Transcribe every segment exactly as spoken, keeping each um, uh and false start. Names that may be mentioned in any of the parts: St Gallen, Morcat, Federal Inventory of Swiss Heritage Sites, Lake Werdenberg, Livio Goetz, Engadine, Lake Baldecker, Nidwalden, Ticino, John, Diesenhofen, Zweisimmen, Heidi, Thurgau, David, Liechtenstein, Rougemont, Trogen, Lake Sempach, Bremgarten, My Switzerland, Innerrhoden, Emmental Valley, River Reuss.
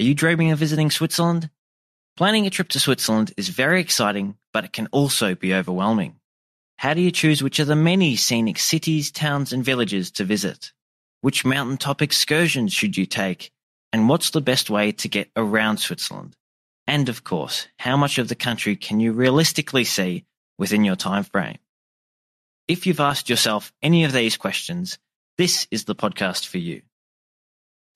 Are you dreaming of visiting Switzerland? Planning a trip to Switzerland is very exciting, but it can also be overwhelming. How do you choose which of the many scenic cities, towns and villages to visit? Which mountaintop excursions should you take? And what's the best way to get around Switzerland? And of course, how much of the country can you realistically see within your time frame? If you've asked yourself any of these questions, this is the podcast for you.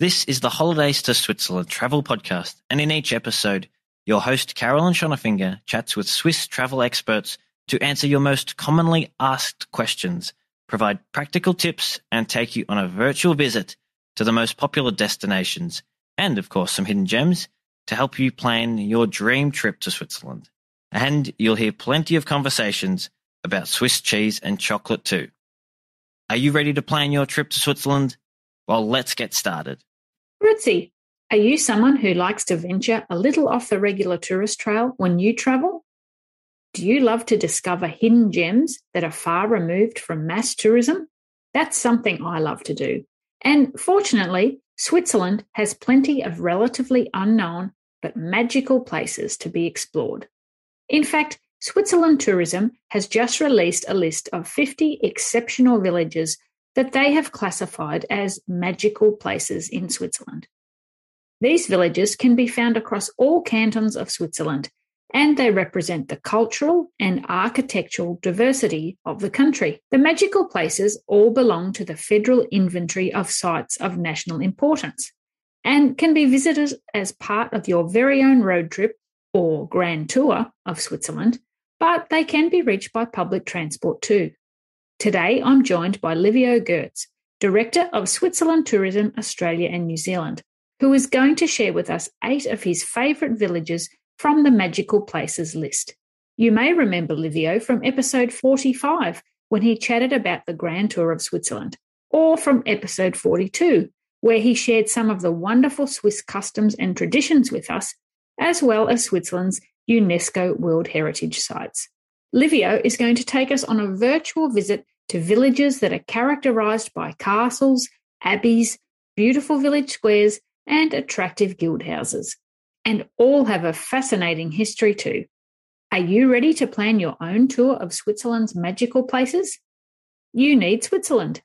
This is the Holidays to Switzerland travel podcast, and in each episode, your host Carolyn Schonafinger chats with Swiss travel experts to answer your most commonly asked questions, provide practical tips, and take you on a virtual visit to the most popular destinations, and of course some hidden gems to help you plan your dream trip to Switzerland. And you'll hear plenty of conversations about Swiss cheese and chocolate too. Are you ready to plan your trip to Switzerland? Well, let's get started. Ritzy, are you someone who likes to venture a little off the regular tourist trail when you travel? Do you love to discover hidden gems that are far removed from mass tourism? That's something I love to do. And fortunately, Switzerland has plenty of relatively unknown but magical places to be explored. In fact, Switzerland Tourism has just released a list of fifty exceptional villages that they have classified as magical places in Switzerland. These villages can be found across all cantons of Switzerland, and they represent the cultural and architectural diversity of the country. The magical places all belong to the Federal Inventory of Sites of National Importance and can be visited as part of your very own road trip or Grand Tour of Switzerland, but they can be reached by public transport too. Today, I'm joined by Livio Goetz, Director of Switzerland Tourism Australia and New Zealand, who is going to share with us eight of his favourite villages from the Magical Places list. You may remember Livio from episode forty-five when he chatted about the Grand Tour of Switzerland, or from episode forty-two where he shared some of the wonderful Swiss customs and traditions with us, as well as Switzerland's UNESCO World Heritage Sites. Livio is going to take us on a virtual visit to villages that are characterised by castles, abbeys, beautiful village squares and attractive guild houses. And all have a fascinating history too. Are you ready to plan your own tour of Switzerland's magical places? You need Switzerland.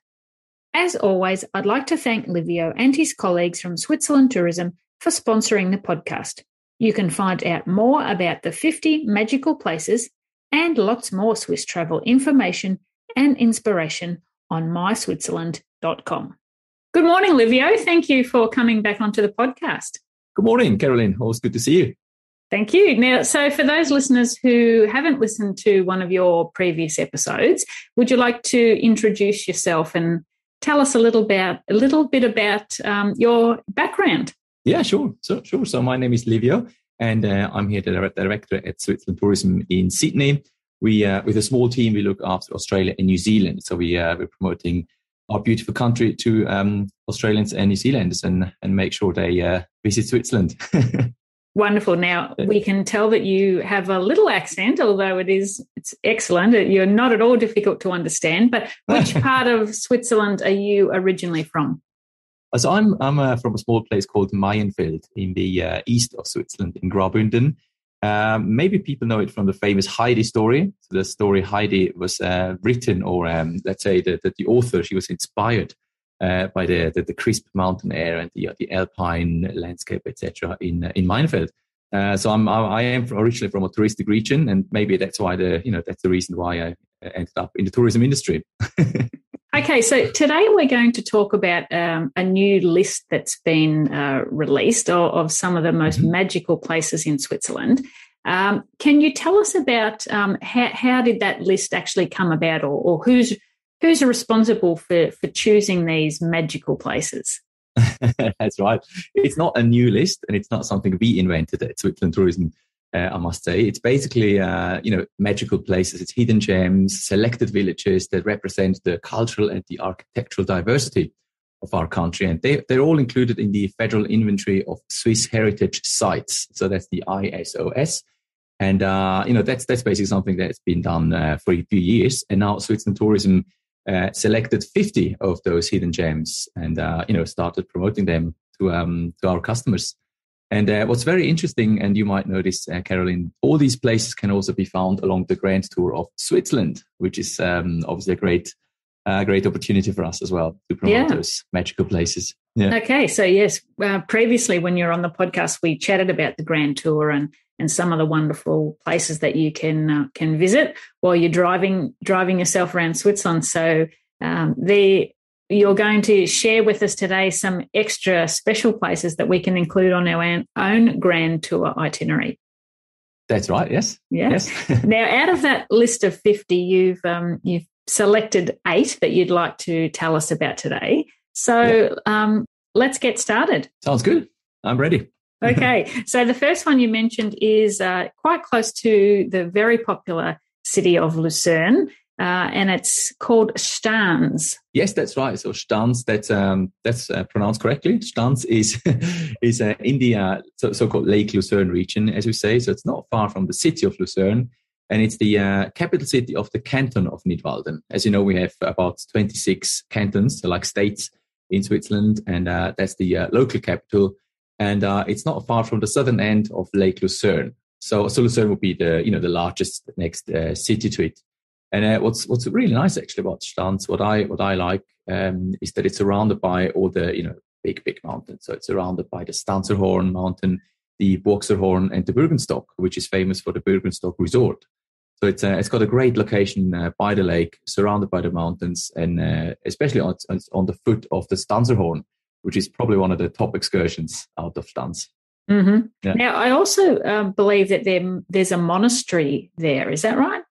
As always, I'd like to thank Livio and his colleagues from Switzerland Tourism for sponsoring the podcast. You can find out more about the fifty magical places and lots more Swiss travel information and inspiration on my switzerland dot com. Good morning, Livio. Thank you for coming back onto the podcast. Good morning, Carolyn. Always good to see you. Thank you. Now, so for those listeners who haven't listened to one of your previous episodes, would you like to introduce yourself and tell us a little about a little bit about um, your background? Yeah, sure, so, sure. So my name is Livio, and uh, I'm here the director at Switzerland Tourism in Sydney. We, uh, with a small team, we look after Australia and New Zealand. So we uh, we're promoting our beautiful country to um, Australians and New Zealanders and, and make sure they uh, visit Switzerland. Wonderful. Now, we can tell that you have a little accent, although it is it's excellent. You're not at all difficult to understand. But which part of Switzerland are you originally from? So I'm, I'm uh, from a small place called Mayenfeld in the uh, east of Switzerland, in Graubünden. Um, maybe people know it from the famous Heidi story. So the story Heidi was uh, written, or um, let's say that the, the author, she was inspired uh, by the, the the crisp mountain air and the the alpine landscape, et cetera, in in Mayenfeld. Uh, so I'm I am originally from a touristic region, and maybe that's why the you know that's the reason why I ended up in the tourism industry. Okay, so today we're going to talk about um, a new list that's been uh, released of, of some of the most mm-hmm. magical places in Switzerland. Um, can you tell us about um, how, how did that list actually come about, or, or who's who's responsible for, for choosing these magical places? That's right. It's not a new list, and it's not something we invented at Switzerland Tourism. Uh, I must say, it's basically, uh, you know, magical places. It's hidden gems, selected villages that represent the cultural and the architectural diversity of our country. And they, they're all included in the Federal Inventory of Swiss Heritage Sites. So that's the I S O S. And, uh, you know, that's that's basically something that's been done uh, for a few years. And now Switzerland Tourism uh, selected fifty of those hidden gems and, uh, you know, started promoting them to um, to our customers. And uh, what's very interesting, and you might notice, uh, Carolyn, all these places can also be found along the Grand Tour of Switzerland, which is um, obviously a great uh, great opportunity for us as well to promote yeah. those magical places. Yeah. Okay, so yes, uh, previously when you were on the podcast, we chatted about the Grand Tour and and some of the wonderful places that you can uh, can visit while you're driving driving yourself around Switzerland. So um, the You're going to share with us today some extra special places that we can include on our own Grand Tour itinerary. That's right, yes. Yeah. Yes. Now, out of that list of fifty, you've um, you've selected eight that you'd like to tell us about today. So yeah. um, let's get started. Sounds good. I'm ready. Okay. So the first one you mentioned is uh, quite close to the very popular city of Lucerne. Uh, and it's called Stans. Yes, that's right. So Stans, that's um, that's uh, pronounced correctly. Stans is is uh, in the uh, so, so-called Lake Lucerne region, as we say. So it's not far from the city of Lucerne, and it's the uh, capital city of the canton of Nidwalden. As you know, we have about twenty-six cantons, so like states in Switzerland, and uh, that's the uh, local capital. And uh, it's not far from the southern end of Lake Lucerne. So, so Lucerne would be the you know the largest next uh, city to it. And uh, what's what's really nice actually about Stans, what I what I like um, is that it's surrounded by all the you know big big mountains. So it's surrounded by the Stanserhorn mountain, the Boxerhorn, and the Bürgenstock, which is famous for the Bürgenstock resort. So it's uh, it's got a great location uh, by the lake, surrounded by the mountains, and uh, especially on on the foot of the Stanserhorn, which is probably one of the top excursions out of Stans. Mm-hmm. Yeah. Now I also uh, believe that there there's a monastery there. Is that right?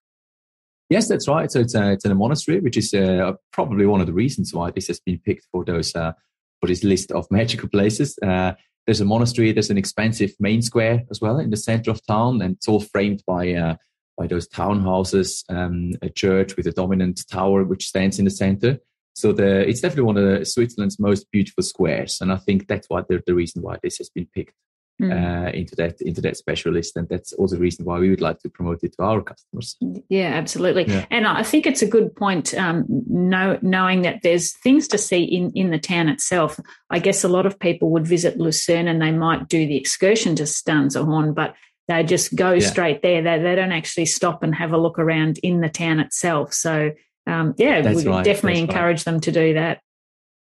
Yes, that's right. So it's a, it's in a monastery, which is uh, probably one of the reasons why this has been picked for those uh, for this list of magical places. Uh, there's a monastery. There's an expansive main square as well in the center of town, and it's all framed by uh, by those townhouses. Um, a church with a dominant tower which stands in the center. So the it's definitely one of the, Switzerland's most beautiful squares, and I think that's why the the reason why this has been picked Mm. Uh, into that into that special list, and that's also the reason why we would like to promote it to our customers. Yeah, absolutely. Yeah. And I think it's a good point, um, know, knowing that there's things to see in, in the town itself. I guess a lot of people would visit Lucerne and they might do the excursion to Stanserhorn, but they just go yeah. straight there. They, they don't actually stop and have a look around in the town itself. So, um, yeah, that's we right. definitely that's encourage right. them to do that.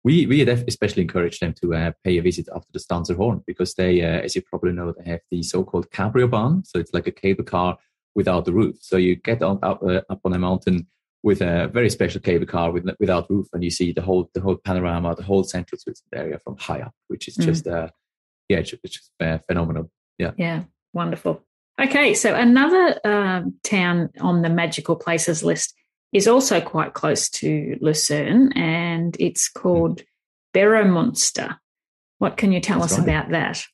We we especially encourage them to uh, pay a visit after the Stanserhorn because they, uh, as you probably know, they have the so-called Cabriobahn. So it's like a cable car without the roof. So you get on, up uh, up on a mountain with a very special cable car with, without roof, and you see the whole the whole panorama, the whole central Switzerland area from high up, which is just mm. uh, yeah, it's just uh, phenomenal. Yeah, yeah, wonderful. Okay, so another uh, town on the magical places list is also quite close to Lucerne, and it's called Beromünster. What can you tell That's us right. about that?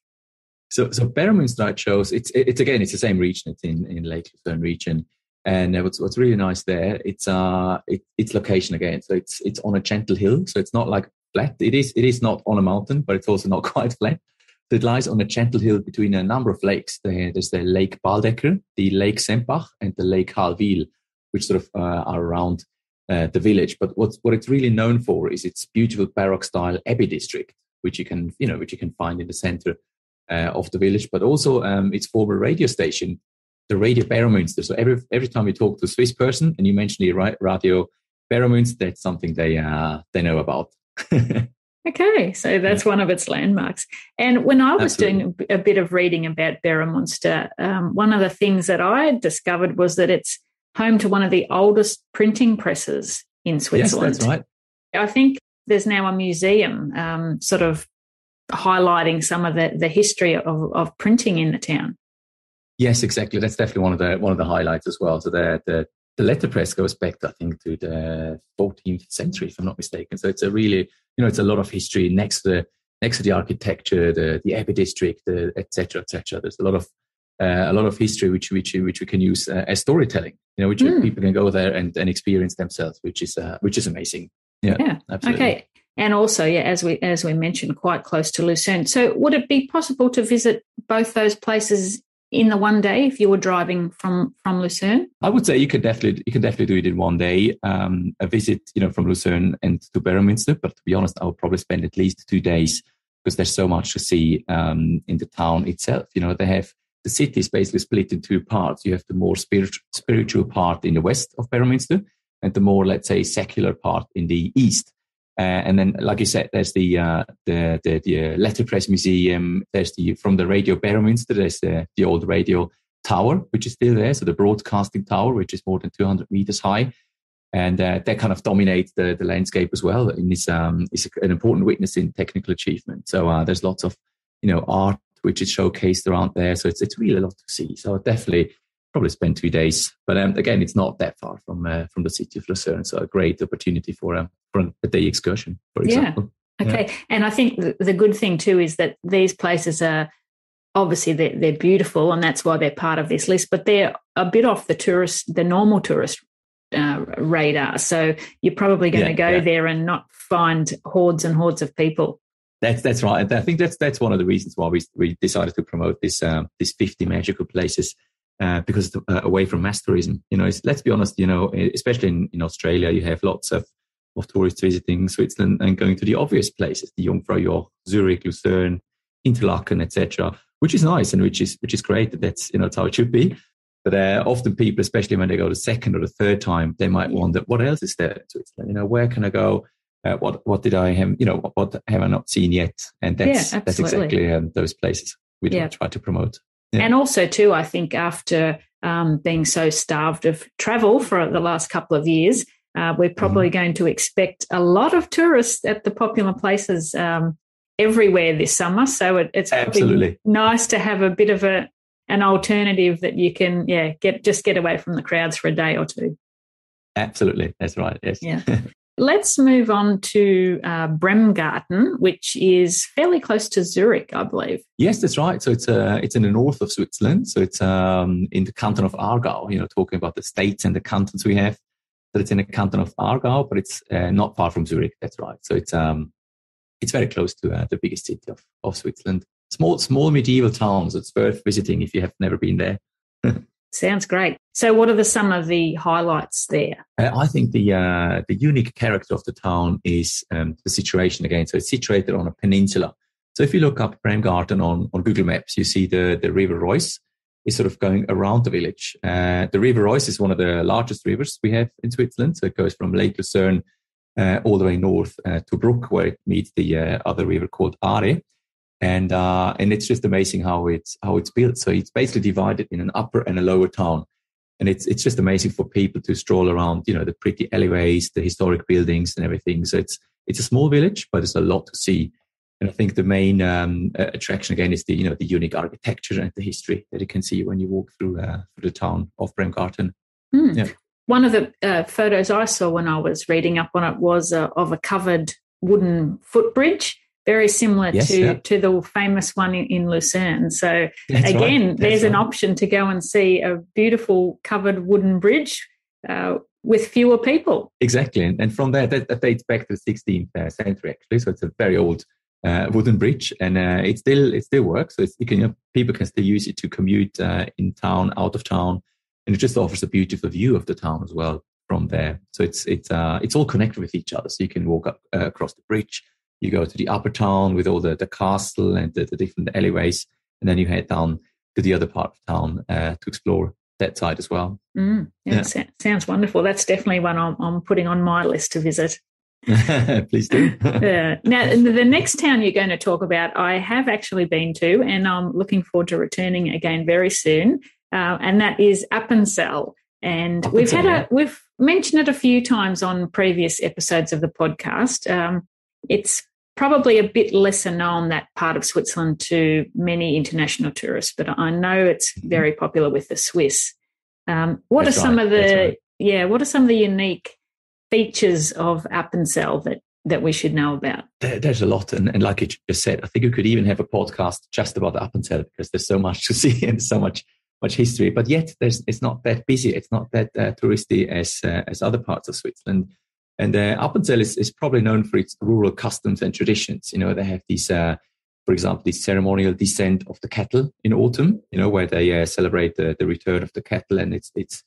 So, so Beromünster shows it's it's again it's the same region. It's in, in Lake Lucerne region, and what's what's really nice there it's uh it, it's location again. So it's it's on a gentle hill. So it's not like flat. It is it is not on a mountain, but it's also not quite flat. It lies on a gentle hill between a number of lakes. There's the Lake Baldecker, the Lake Sempach, and the Lake Hallwil, which sort of uh, are around uh, the village. But what's, what it's really known for is its beautiful Baroque-style abbey district, which you can you know which you can find in the centre uh, of the village. But also um, its former radio station, the Radio Beromünster. So every every time you talk to a Swiss person and you mention the Radio Beromünster, that's something they uh, they know about. Okay, so that's one of its landmarks. And when I was Absolutely. doing a bit of reading about Beromünster, um, one of the things that I discovered was that it's home to one of the oldest printing presses in Switzerland. Yes, that's right. I think there's now a museum um, sort of highlighting some of the, the history of, of printing in the town. Yes, exactly. That's definitely one of the one of the highlights as well. So the, the, the letterpress goes back, I think, to the fourteenth century, if I'm not mistaken. So it's a really, you know, it's a lot of history next to the next to the architecture, the, the abbey district, the et cetera, et cetera. There's a lot of Uh, a lot of history which which which we can use uh, as storytelling, you know, which mm. people can go there and, and experience themselves, which is uh, which is amazing. Yeah, yeah, absolutely. Okay, and also, yeah, as we as we mentioned, quite close to Lucerne. So, would it be possible to visit both those places in the one day if you were driving from from Lucerne? I would say you could definitely you could definitely do it in one day. Um, a visit, you know, from Lucerne and to Beromünster. But to be honest, I would probably spend at least two days because there's so much to see um, in the town itself. You know, they have the city is basically split in two parts. You have the more spirit, spiritual part in the west of Beromünster and the more, let's say, secular part in the east. Uh, and then, like you said, there's the uh, the, the, the letterpress museum. There's the from the Radio Beromünster. There's the, the old radio tower, which is still there. So the broadcasting tower, which is more than two hundred meters high. And uh, that kind of dominates the, the landscape as well. And it's, um, it's an important witness in technical achievement. So uh, there's lots of, you know, art which is showcased around there. So it's it's really a lot to see. So I'll definitely probably spend two days. But um, again, it's not that far from uh, from the city of Lucerne. So a great opportunity for a, for a day excursion, for example. Yeah. Okay. Yeah. And I think the, the good thing too is that these places are, obviously they're, they're beautiful and that's why they're part of this list, but they're a bit off the tourist, the normal tourist Uh, radar. So you're probably going yeah, to go yeah. there and not find hordes and hordes of people. That's that's right. And I think that's that's one of the reasons why we we decided to promote this um, this fifty magical places uh, because the, uh, away from mass tourism. You know, it's, let's be honest. You know, especially in, in Australia, you have lots of, of tourists visiting Switzerland and going to the obvious places: the Jungfraujoch, Zurich, Lucerne, Interlaken, et cetera. Which is nice and which is which is great. That's you know that's how it should be. But uh, often people, especially when they go the second or the third time, they might wonder, what else is there in Switzerland? You know, where can I go? Uh, what what did I have? You know, what, what have I not seen yet? And that's yeah, that's exactly um, those places we yeah. try to promote. Yeah. And also, too, I think after um, being so starved of travel for the last couple of years, uh, we're probably mm-hmm. going to expect a lot of tourists at the popular places um, everywhere this summer. So it, it's absolutely nice to have a bit of a. an alternative that you can, yeah, get just get away from the crowds for a day or two. Absolutely. That's right. Yes. Yeah. Let's move on to uh, Bremgarten, which is fairly close to Zurich, I believe. Yes, that's right. So it's uh, it's in the north of Switzerland. So it's um, in the canton of Aargau, you know, talking about the states and the cantons we have. So it's in the canton of Aargau, but it's uh, not far from Zurich. That's right. So it's um, it's very close to uh, the biggest city of, of Switzerland. Small, small medieval towns. It's worth visiting if you have never been there. Sounds great. So, what are the, some of the highlights there? Uh, I think the uh, the unique character of the town is um, the situation again. So, it's situated on a peninsula. So, if you look up Bremgarten on, on Google Maps, you see the the River Reuss is sort of going around the village. Uh, the River Reuss is one of the largest rivers we have in Switzerland. So, it goes from Lake Lucerne uh, all the way north uh, to Bruck, where it meets the uh, other river called Aare. And uh, and it's just amazing how it's how it's built. So it's basically divided in an upper and a lower town, and it's it's just amazing for people to stroll around. You know, the pretty alleyways, the historic buildings, and everything. So it's it's a small village, but there's a lot to see. And I think the main um, attraction again is the you know the unique architecture and the history that you can see when you walk through uh, through the town of Bremgarten. Mm. Yeah. One of the uh, photos I saw when I was reading up on it was uh, of a covered wooden footbridge. Very similar yes, to, yeah. to the famous one in, in Lucerne. So, That's again, right. there's right. an option to go and see a beautiful covered wooden bridge uh, with fewer people. Exactly. And, and from there, that, that dates back to the sixteenth century, actually. So it's a very old uh, wooden bridge and uh, it still it still works. So it's, you can, you know, people can still use it to commute uh, in town, out of town. And it just offers a beautiful view of the town as well from there. So it's, it's, uh, it's all connected with each other. So you can walk up uh, across the bridge. You go to the upper town with all the, the castle and the, the different alleyways, and then you head down to the other part of town uh, to explore that side as well. Mm, yeah, yeah. Sounds wonderful. That's definitely one I'm, I'm putting on my list to visit. Please do. Yeah. Now, the next town you're going to talk about, I have actually been to, and I'm looking forward to returning again very soon, uh, and that is Appenzell. And Appenzell, we've had a yeah. we've mentioned it a few times on previous episodes of the podcast. Um, it's probably a bit lesser known, that part of Switzerland, to many international tourists, but I know it's very popular with the Swiss. Um, what That's are some right. of the right. yeah? What are some of the unique features of Appenzell that that we should know about? There, there's a lot, and, and like you just said, I think you could even have a podcast just about Appenzell because there's so much to see and so much much history. But yet, there's it's not that busy. It's not that uh, touristy as uh, as other parts of Switzerland. And uh, Appenzell is, is probably known for its rural customs and traditions. You know, they have these, uh, for example, this ceremonial descent of the cattle in autumn. You know, where they uh, celebrate the, the return of the cattle, and it's it's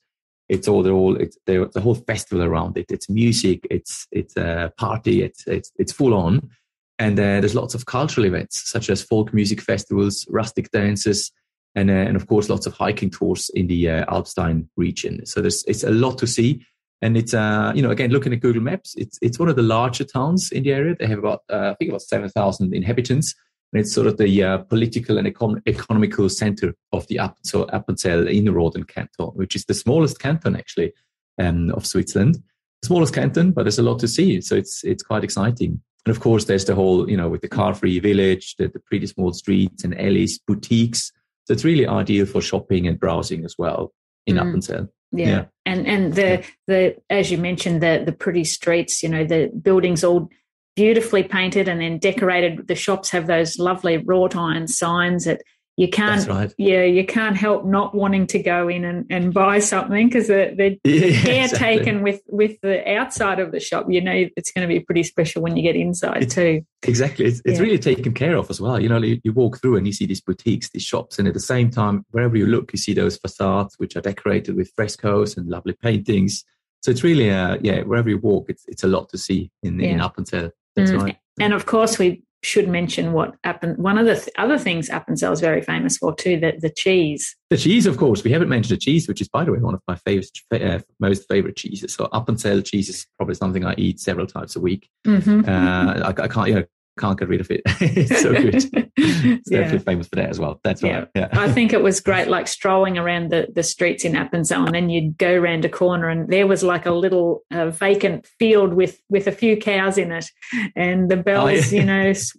it's all the all it's the whole festival around it. It's music, it's it's a party, it's it's it's full on. And uh, there's lots of cultural events, such as folk music festivals, rustic dances, and, uh, and of course, lots of hiking tours in the uh, Alpstein region. So there's it's a lot to see. And it's, uh, you know, again, looking at Google Maps, it's it's one of the larger towns in the area. They have about, uh, I think, about seven thousand inhabitants. And it's sort of the uh, political and econ- economical center of the App- so Appenzell Innerrhoden canton, which is the smallest canton, actually, um, of Switzerland. Smallest canton, but there's a lot to see. So it's it's quite exciting. And of course, there's the whole, you know, with the car-free village, the, the pretty small streets and alleys, boutiques. So it's really ideal for shopping and browsing as well in mm. Appenzell. Yeah. yeah. And and the, yeah. the as you mentioned, the the pretty streets, you know, the buildings all beautifully painted and then decorated. The shops have those lovely wrought iron signs that you can't, That's right. yeah, you can't help not wanting to go in and, and buy something because they're, they're yeah, exactly. taken with, with the outside of the shop. You know, it's going to be pretty special when you get inside it's, too. Exactly. It's, yeah. it's really taken care of as well. You know, you, you walk through and you see these boutiques, these shops, and at the same time, wherever you look, you see those facades which are decorated with frescoes and lovely paintings. So it's really, uh, yeah, wherever you walk, it's it's a lot to see in, yeah. in Appenzell. That's mm. right. And, of course, we... should mention what Appen- one of the th- other things Appenzell is very famous for too, the, the cheese. The cheese, of course. We haven't mentioned the cheese, which is, by the way, one of my favorite, uh, most favorite cheeses. So Appenzell cheese is probably something I eat several times a week. Mm-hmm. Uh, I, I can't, you know, can't get rid of it. It's so good. It's yeah. definitely famous for that as well. That's right. Yeah. Yeah. I think it was great, like strolling around the, the streets in Appenzell, and then you'd go round a corner and there was like a little uh, vacant field with, with a few cows in it, and the bells, oh, yeah. you know, s-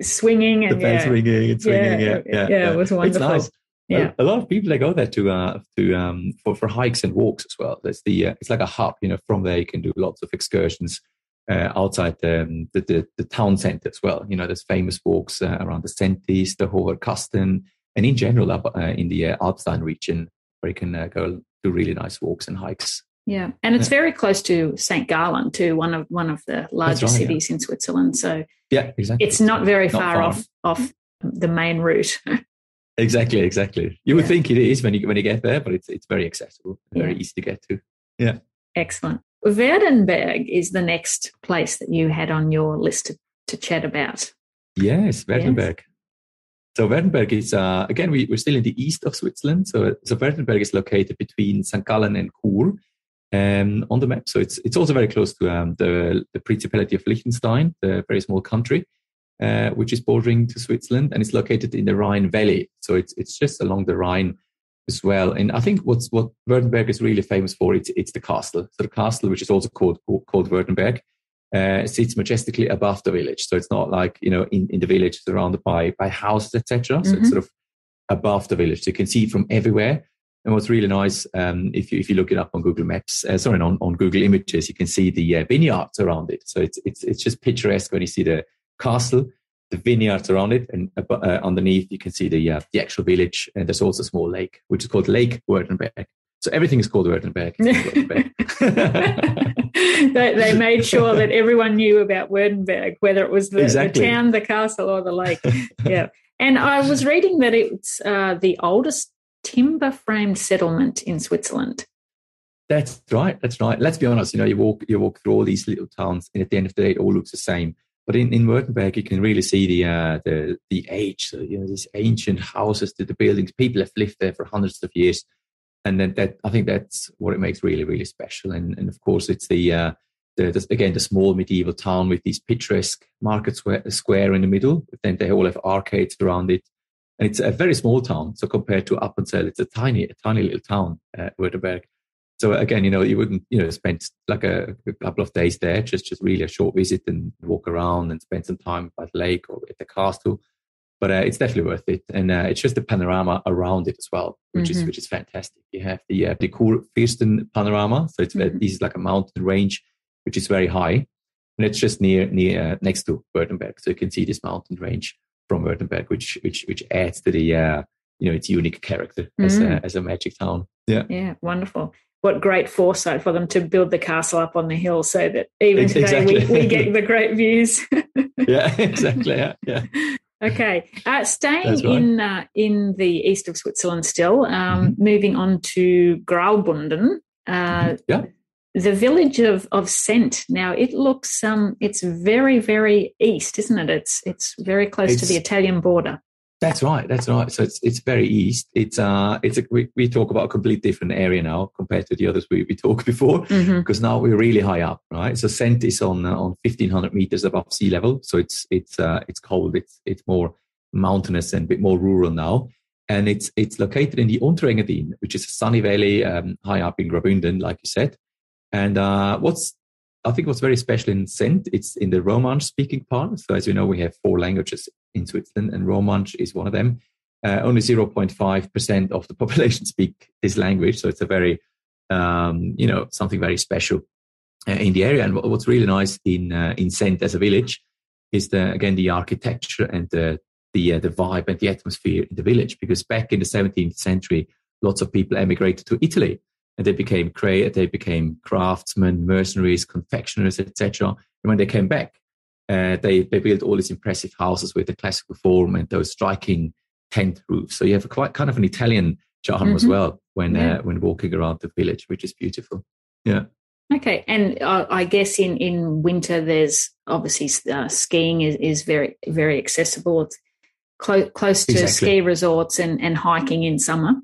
swinging. And, the bells yeah. ringing and swinging. Yeah. Yeah. yeah, yeah, yeah. It was wonderful. It's nice. Yeah. A, a lot of people, they go there to uh, to um for, for hikes and walks as well. That's the uh, it's like a hub, you know. From there you can do lots of excursions. Uh, outside the, the, the, the town centre as well. You know, there's famous walks uh, around the Säntis, the Hoher Kasten, and in general up uh, in the uh, Alpstein region, where you can uh, go do really nice walks and hikes. Yeah, and it's yeah. very close to St Gallen too, one of one of the larger right, cities yeah. in Switzerland. So yeah, exactly. It's not very not far, far off off the main route. exactly, exactly. You would yeah. think it is when you when you get there, but it's it's very accessible, very yeah. easy to get to. Yeah. Excellent. Werdenberg is the next place that you had on your list to, to chat about. Yes, Werdenberg. Yes. So Werdenberg is, uh, again, we, we're still in the east of Switzerland. So, so Werdenberg is located between St Gallen and Chur um, on the map. So it's it's also very close to um, the, the Principality of Liechtenstein, the very small country, uh, which is bordering to Switzerland. And it's located in the Rhine Valley. So it's it's just along the Rhine as well. And I think what's what Werdenberg is really famous for, it's it's the castle. So the castle, which is also called called Werdenberg, uh, sits majestically above the village. So it's not like, you know, in, in the village surrounded by by houses, et cetera. So mm-hmm. it's sort of above the village. So you can see it from everywhere. And what's really nice, um, if you if you look it up on Google Maps, uh, sorry, on, on Google Images, you can see the uh, vineyards around it. So it's it's it's just picturesque when you see the castle, the vineyards around it, and uh, underneath you can see the uh, the actual village, and there's also a small lake which is called Lake Werdenberg. So everything is called Werdenberg. they, they made sure that everyone knew about Werdenberg, whether it was the, exactly. the town, the castle, or the lake. Yeah, and I was reading that it's uh, the oldest timber-framed settlement in Switzerland. That's right. That's right. Let's be honest. You know, you walk you walk through all these little towns, and at the end of the day, it all looks the same. But in, in Werdenberg, you can really see the uh, the the age. So, you know, these ancient houses, the, the buildings, people have lived there for hundreds of years, and then that I think that's what it makes really, really special. And and of course, it's the uh, the, the again the small medieval town with these picturesque market square, square in the middle. Then they all have arcades around it, and it's a very small town. So compared to Appenzell, it's a tiny, a tiny little town, uh, Werdenberg. So again, you know, you wouldn't, you know, spend like a, a couple of days there, just just really a short visit and walk around and spend some time by the lake or at the castle. But uh, it's definitely worth it, and uh, it's just the panorama around it as well, which mm-hmm. is which is fantastic. You have the uh, the Kurfürsten panorama, so it's mm-hmm. this is like a mountain range which is very high, and it's just near near uh, next to Werdenberg, so you can see this mountain range from Werdenberg, which which which adds to the uh, you know, its unique character mm-hmm. as a, as a magic town. Yeah, yeah, wonderful. What great foresight for them to build the castle up on the hill so that even today exactly. we, we get the great views. yeah, exactly. Yeah. yeah. Okay. Uh, staying That's right. in uh, in the east of Switzerland still, um, mm-hmm. moving on to Graubünden. Uh, yeah. The village of, of Sent, now it looks, um, it's very, very east, isn't it? It's it's very close it's, to the Italian border. That's right, that's right. So it's it's very east. It's uh, it's a, we, we talk about a completely different area now compared to the others we, we talked before, mm-hmm. because now we're really high up, right? So Sent is on uh, on fifteen hundred meters above sea level. So it's it's uh, it's cold. It's it's more mountainous and a bit more rural now. And it's it's located in the Unterengadin, which is a sunny valley um, high up in Graubünden, like you said. And uh, what's I think what's very special in Sent, it's in the Romansh-speaking part. So as you know, we have four languages in Switzerland, and Romansh is one of them. Uh, only zero point five percent of the population speak this language, so it's a very, um, you know, something very special uh, in the area. And what, what's really nice in uh, in Sent as a village is the again the architecture and the the uh, the vibe and the atmosphere in the village. Because back in the seventeenth century, lots of people emigrated to Italy. And they became great, they became craftsmen, mercenaries, confectioners, et cetera. And when they came back, uh, they, they built all these impressive houses with the classical form and those striking tent roofs. So you have a quite kind of an Italian charm mm-hmm. as well when yeah. uh, when walking around the village, which is beautiful. Yeah. Okay, and uh, I guess in, in winter there's obviously uh, skiing is, is very very accessible. It's clo- close to exactly. ski resorts and, and hiking in summer.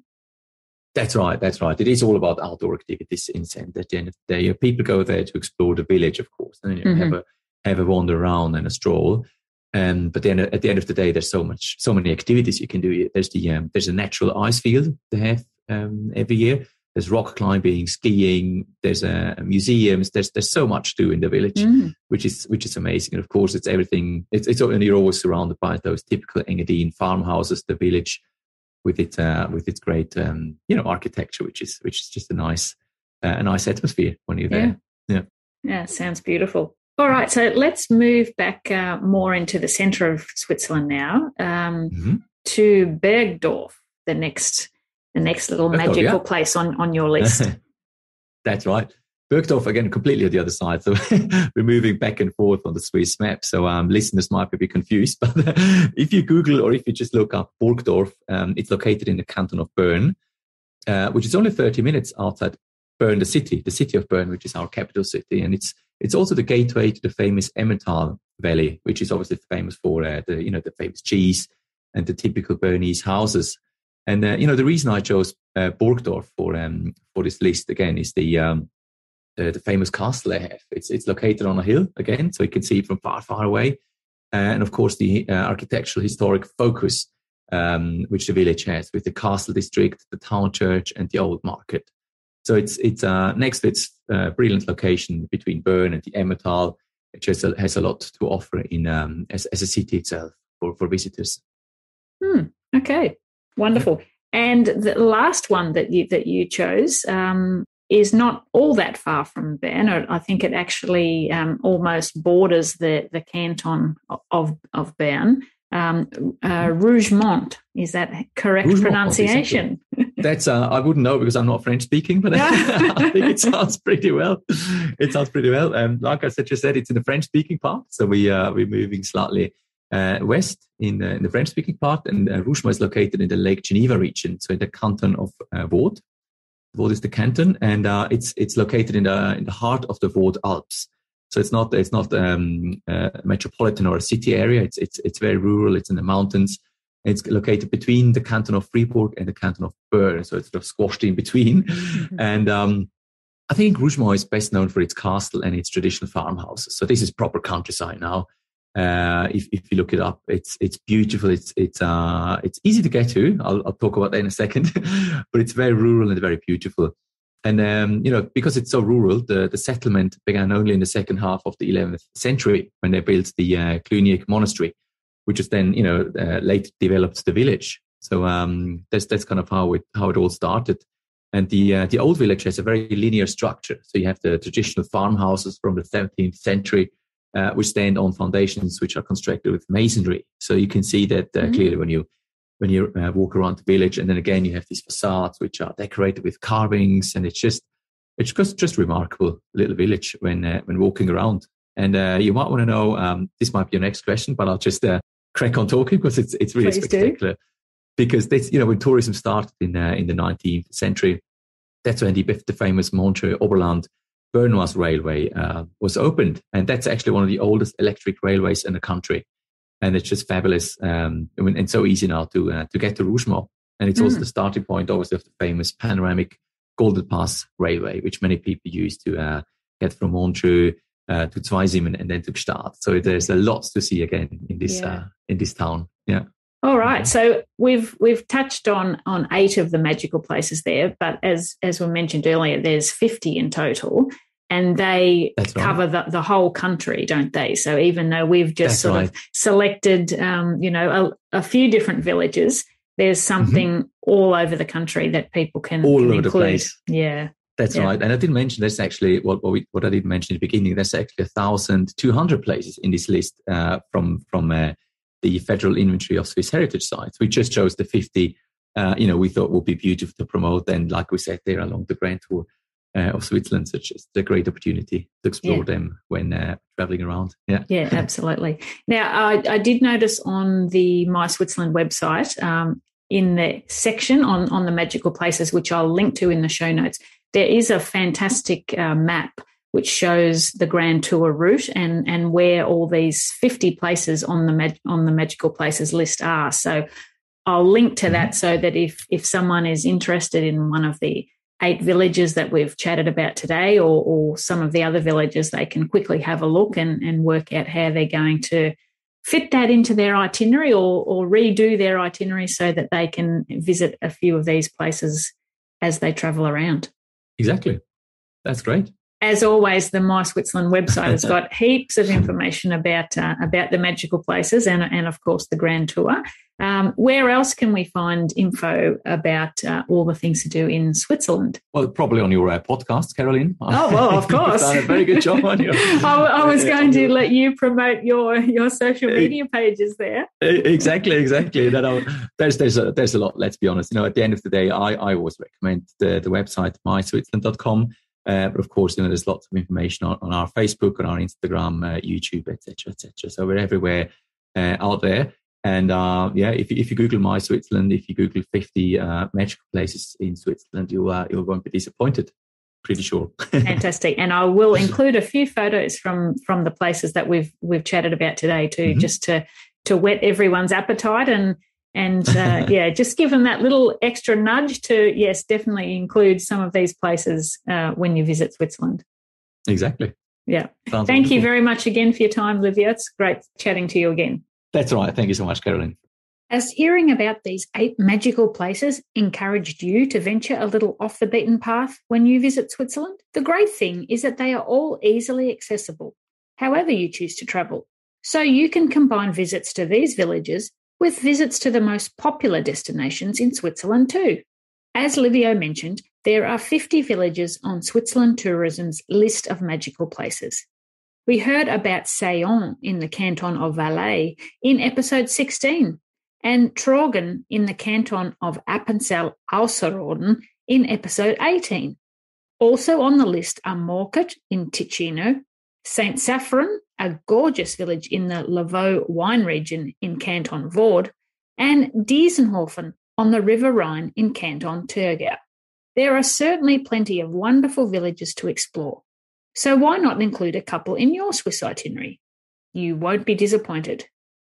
That's right, that's right. It is all about outdoor activities in Sent. At the end of the day, people go there to explore the village, of course, and you know, mm-hmm. have a have a wander around and a stroll. Um, but then at the end of the day, there's so much, so many activities you can do. There's the um, there's a natural ice field they have um, every year. There's rock climbing, skiing. There's uh, museums. There's there's so much to do in the village, mm. which is which is amazing. And of course, it's everything. It's it's and you're always surrounded by those typical Engadine farmhouses, the village. With it, uh, with its great, um, you know, architecture, which is which is just a nice, uh, a nice atmosphere when you're there. Yeah, yeah, yeah, sounds beautiful. All right, so let's move back uh, more into the centre of Switzerland now um, mm-hmm. to Burgdorf, the next, the next little Burgdorf, magical yeah. place on, on your list. That's right, Burgdorf again, completely on the other side. So we're moving back and forth on the Swiss map. So um, listeners might be confused, but if you Google or if you just look up Burgdorf, um, it's located in the canton of Bern, uh, which is only thirty minutes outside Bern, the city, the city of Bern, which is our capital city, and it's it's also the gateway to the famous Emmental Valley, which is obviously famous for uh, the you know the famous cheese and the typical Bernese houses. And uh, you know the reason I chose uh, Burgdorf for um, for this list again is the um, Uh, the famous castle they have. It's it's located on a hill again, so you can see it from far, far away. Uh, and of course, the uh, architectural historic focus um, which the village has, with the castle district, the town church, and the old market. So it's it's uh, next to its uh, brilliant location between Bern and the Emmental, which has a, has a lot to offer in um, as as a city itself for for visitors. Hmm. Okay. Wonderful. And the last one that you that you chose. Um, is not all that far from Bern. I think it actually um, almost borders the, the canton of, of Bern. Um, uh, Rougemont, is that correct Rougemont, pronunciation? Exactly. That's uh, I wouldn't know because I'm not French speaking, but I think it sounds pretty well. It sounds pretty well. And um, like I said, just said, it's in the French speaking part. So we, uh, we're moving slightly uh, west in, uh, in the French speaking part. And uh, Rougemont is located in the Lake Geneva region, so in the canton of uh, Vaud. Vaud is the canton, and uh, it's it's located in the in the heart of the Vaud Alps. So it's not it's not um, a metropolitan or a city area. It's it's it's very rural. It's in the mountains. It's located between the canton of Fribourg and the canton of Bern. So it's sort of squashed in between. Mm-hmm. And um, I think Rougemont is best known for its castle and its traditional farmhouses. So this is proper countryside now. Uh, if if you look it up, it's it's beautiful. It's it's uh it's easy to get to. I'll, I'll talk about that in a second, but it's very rural and very beautiful. And um, you know, because it's so rural, the, the settlement began only in the second half of the eleventh century when they built the uh, Cluniac monastery, which is then you know uh, later developed the village. So um, that's that's kind of how it how it all started. And the uh, the old village has a very linear structure. So you have the traditional farmhouses from the seventeenth century. Uh, which stand on foundations which are constructed with masonry. So you can see that uh, mm-hmm. clearly when you when you uh, walk around the village. And then again, you have these facades which are decorated with carvings, and it's just it's just, just remarkable little village when uh, when walking around. And uh, you might want to know um, this might be your next question, but I'll just uh, crack on talking because it's it's really Please spectacular. Do. Because that's you know when tourism started in uh, in the nineteenth century, that's when the, the famous Montreux Oberland Bernois Railway uh, was opened. And that's actually one of the oldest electric railways in the country. And it's just fabulous. Um, I mean, and so easy now to uh, to get to Rougemont. And it's mm. also the starting point, obviously, of the famous panoramic Golden Pass Railway, which many people use to uh, get from Montreux uh, to Zweisimmen and then to Gstaad. So there's a lot to see again in this yeah. uh, in this town. Yeah. All right. So we've we've touched on on eight of the magical places there, but as as we mentioned earlier, there's fifty in total. And they That's cover right. the, the whole country, don't they? So even though we've just That's sort right. of selected, um, you know, a, a few different villages, there's something mm-hmm. all over the country that people can all can over include. The place. Yeah, that's yeah. right. And I didn't mention that's actually what what, we, what I didn't mention at the beginning. There's actually a thousand two hundred places in this list uh, from from uh, the Federal Inventory of Swiss Heritage Sites. We just chose the fifty. Uh, you know, we thought would be beautiful to promote, and like we said there along the Grand Tour. Uh, of Switzerland, such as a great opportunity to explore yeah. them when uh, traveling around. Yeah, yeah, absolutely. Now, I, I did notice on the My Switzerland website, um, in the section on, on the magical places, which I'll link to in the show notes, there is a fantastic uh, map which shows the Grand Tour route and and where all these fifty places on the mag- on the magical places list are. So I'll link to that so that if if someone is interested in one of the eight villages that we've chatted about today or, or some of the other villages, they can quickly have a look and, and work out how they're going to fit that into their itinerary or, or redo their itinerary so that they can visit a few of these places as they travel around. Exactly. That's great. As always, the My Switzerland website has got heaps of information about uh, about the magical places and, and of course, the Grand Tour. Um, where else can we find info about uh, all the things to do in Switzerland? Well, probably on your uh, podcast, Carolyn. Oh, well, of course. You've done a very good job on your. I, I was uh, going to your... let you promote your, your social media pages there. Exactly, exactly. That I'll, there's there's a, there's a lot. Let's be honest. You know, at the end of the day, I, I always recommend the, the website my switzerland dot com. Uh, but of course, you know, there's lots of information on, on our Facebook, on our Instagram, uh, YouTube, et cetera, et cetera. So we're everywhere uh, out there. And uh, yeah, if you, if you Google My Switzerland, if you Google fifty uh, magical places in Switzerland, you uh, you won't be disappointed. Pretty sure. Fantastic. And I will include a few photos from from the places that we've we've chatted about today too, mm-hmm. just to to whet everyone's appetite and. And, uh, yeah, just give them that little extra nudge to, yes, definitely include some of these places uh, when you visit Switzerland. Exactly. Yeah. Sounds Thank wonderful. You very much again for your time, Livio. It's great chatting to you again. That's all right. Thank you so much, Carolyn. As hearing about these eight magical places encouraged you to venture a little off the beaten path when you visit Switzerland, the great thing is that they are all easily accessible, however you choose to travel. So you can combine visits to these villages with visits to the most popular destinations in Switzerland too. As Livio mentioned, there are fifty villages on Switzerland Tourism's list of magical places. We heard about Sayon in the canton of Valais in episode sixteen and Trogen in the canton of Appenzell-Ausserrhoden in episode eighteen. Also on the list are Morcat in Ticino, Saint Saffron, a gorgeous village in the Lavaux wine region in Canton Vaud, and Diesenhofen on the River Rhine in Canton Thurgau. There are certainly plenty of wonderful villages to explore, so why not include a couple in your Swiss itinerary? You won't be disappointed.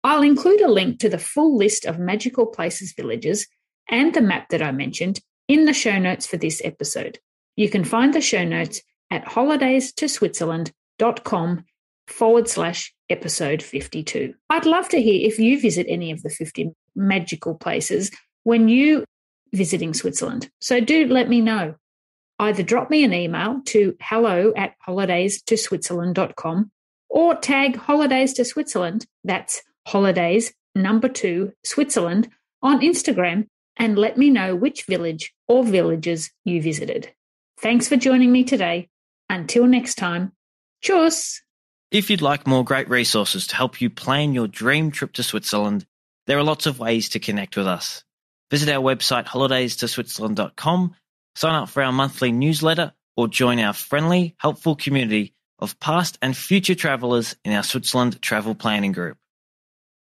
I'll include a link to the full list of magical places villages and the map that I mentioned in the show notes for this episode. You can find the show notes at holidays to switzerland dot com forward slash episode fifty-two. I'd love to hear if you visit any of the fifty magical places when you visiting Switzerland. So do let me know. Either drop me an email to hello at holidays to switzerland dot com or tag Holidays to Switzerland, that's holidays number two Switzerland, on Instagram and let me know which village or villages you visited. Thanks for joining me today. Until next time, tschüss! If you'd like more great resources to help you plan your dream trip to Switzerland, there are lots of ways to connect with us. Visit our website holidays to switzerland dot com, sign up for our monthly newsletter, or join our friendly, helpful community of past and future travellers in our Switzerland travel planning group.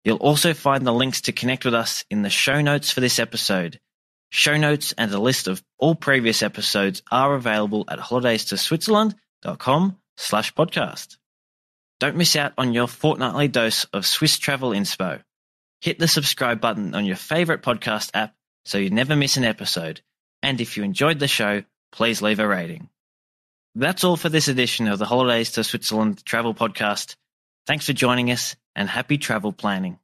You'll also find the links to connect with us in the show notes for this episode. Show notes and a list of all previous episodes are available at holidays to switzerland dot com. switzerland tourism dot com slash podcast. Don't miss out on your fortnightly dose of Swiss travel inspo. Hit the subscribe button on your favourite podcast app so you never miss an episode. And if you enjoyed the show, please leave a rating. That's all for this edition of the Holidays to Switzerland Travel Podcast. Thanks for joining us and happy travel planning.